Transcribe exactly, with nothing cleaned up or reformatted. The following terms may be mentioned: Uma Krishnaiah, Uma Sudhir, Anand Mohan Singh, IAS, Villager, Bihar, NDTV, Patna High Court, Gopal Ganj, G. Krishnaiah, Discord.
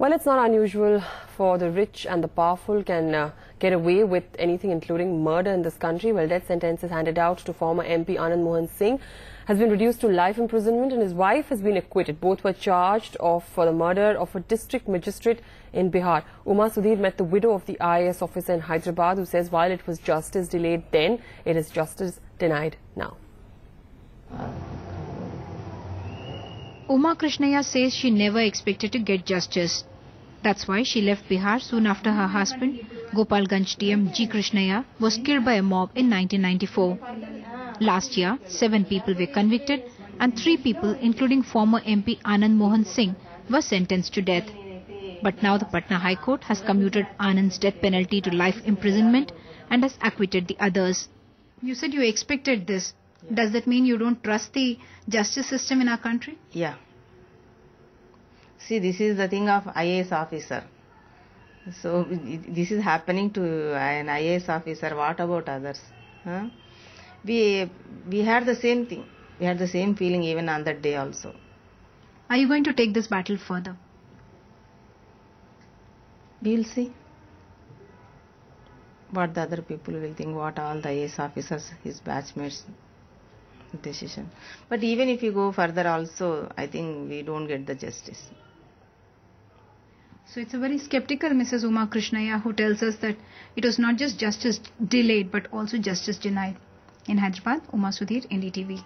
Well, it's not unusual for the rich and the powerful can uh, get away with anything, including murder in this country. Well, death sentences handed out to former M P Anand Mohan Singh has been reduced to life imprisonment, and his wife has been acquitted. Both were charged of for the murder of a district magistrate in Bihar. Uma Sudhir met the widow of the I A S officer in Hyderabad, who says while it was justice delayed then, it is justice denied now. Uma Krishnaiah says she never expected to get justice. That's why she left Bihar soon after her husband, Gopal Ganj D M G. Krishnaiah, was killed by a mob in nineteen ninety-four. Last year, seven people were convicted and three people, including former M P Anand Mohan Singh, were sentenced to death. But now the Patna High Court has commuted Anand's death penalty to life imprisonment and has acquitted the others. You said you expected this. Does that mean you don't trust the justice system in our country? Yeah. See, this is the thing of I A S officer. So, this is happening to an I A S officer. What about others? Huh? We, we had the same thing. We had the same feeling even on that day also. Are you going to take this battle further? We will see what the other people will think, what all the I A S officers, his batchmates, decision. But even if you go further also, I think we don't get the justice. So it's a very skeptical Missus Uma Krishnaiah who tells us that it was not just justice delayed but also justice denied. In Hyderabad, Uma Sudhir, N D T V.